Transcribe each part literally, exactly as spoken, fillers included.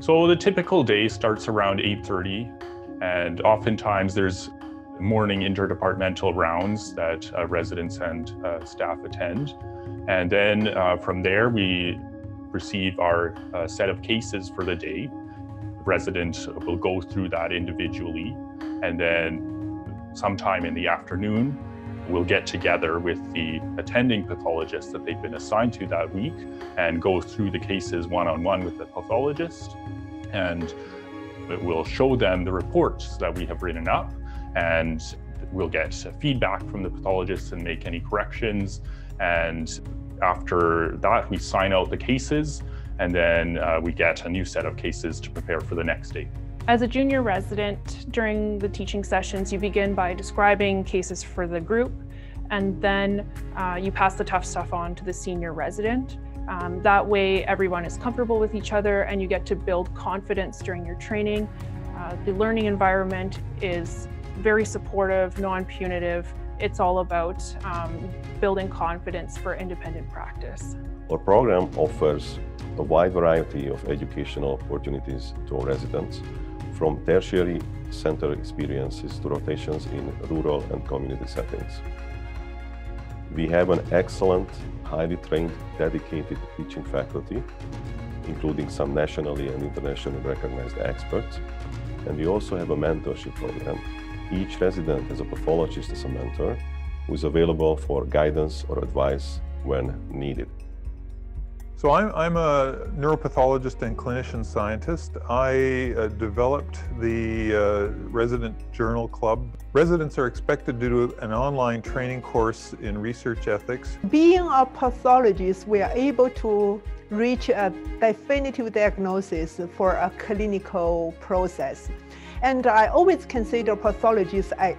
So the typical day starts around eight thirty, and oftentimes there's morning interdepartmental rounds that uh, residents and uh, staff attend. And then uh, from there, we receive our uh, set of cases for the day. The resident will go through that individually, and then sometime in the afternoon, we'll get together with the attending pathologist that they've been assigned to that week and go through the cases one-on-one with the pathologist. And we'll show them the reports that we have written up, and we'll get feedback from the pathologists and make any corrections. And after that, we sign out the cases, and then uh, we get a new set of cases to prepare for the next day. As a junior resident, during the teaching sessions, you begin by describing cases for the group, and then uh, you pass the tough stuff on to the senior resident. Um, that way, everyone is comfortable with each other, and you get to build confidence during your training. Uh, the learning environment is very supportive, non-punitive. It's all about um, building confidence for independent practice. Our program offers a wide variety of educational opportunities to our residents, from tertiary center experiences to rotations in rural and community settings. We have an excellent, highly trained, dedicated teaching faculty, including some nationally and internationally recognized experts, and we also have a mentorship program. Each resident has a pathologist as a mentor who is available for guidance or advice when needed. So I'm, I'm a neuropathologist and clinician scientist. I uh, developed the uh, Resident Journal Club. Residents are expected to do an online training course in research ethics. Being a pathologist, we are able to reach a definitive diagnosis for a clinical process. And I always consider pathologists, I,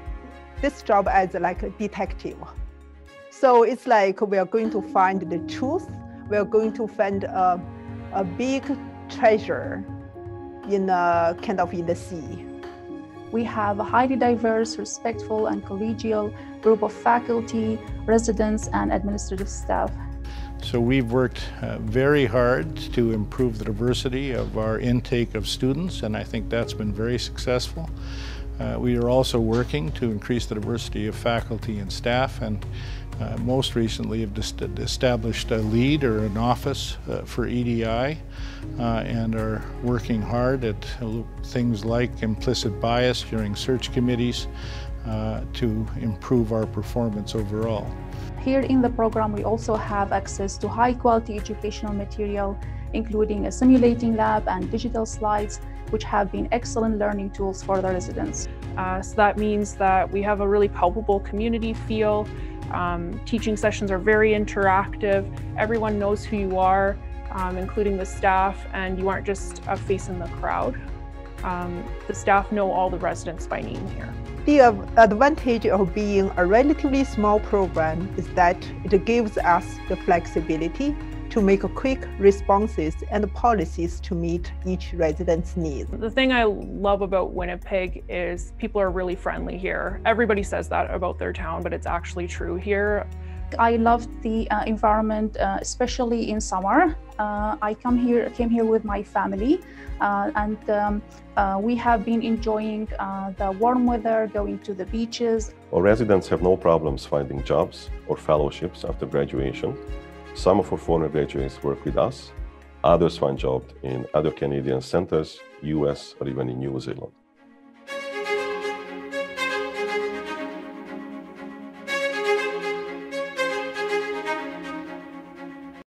this job as like a detective. So it's like we are going to find the truth. We are going to find a, a big treasure in the, kind of in the sea. We have a highly diverse, respectful and collegial group of faculty, residents and administrative staff. So we've worked uh, very hard to improve the diversity of our intake of students, and I think that's been very successful. Uh, we are also working to increase the diversity of faculty and staff, and Uh, most recently have established a lead or an office uh, for E D I uh, and are working hard at things like implicit bias during search committees uh, to improve our performance overall. Here in the program we also have access to high quality educational material, including a simulating lab and digital slides, which have been excellent learning tools for the residents. Uh, so that means that we have a really palpable community feel. Um, teaching sessions are very interactive. Everyone knows who you are, um, including the staff, and you aren't just a face in the crowd. Um, the staff know all the residents by name here. The advantage of being a relatively small program is that it gives us the flexibility to make quick responses and policies to meet each resident's needs. The thing I love about Winnipeg is people are really friendly here. Everybody says that about their town, but it's actually true here. I love the uh, environment, uh, especially in summer. Uh, I come here, came here with my family, uh, and um, uh, we have been enjoying uh, the warm weather, going to the beaches. Our residents have no problems finding jobs or fellowships after graduation. Some of our foreign graduates work with us, others find jobs in other Canadian centres, U S or even in New Zealand.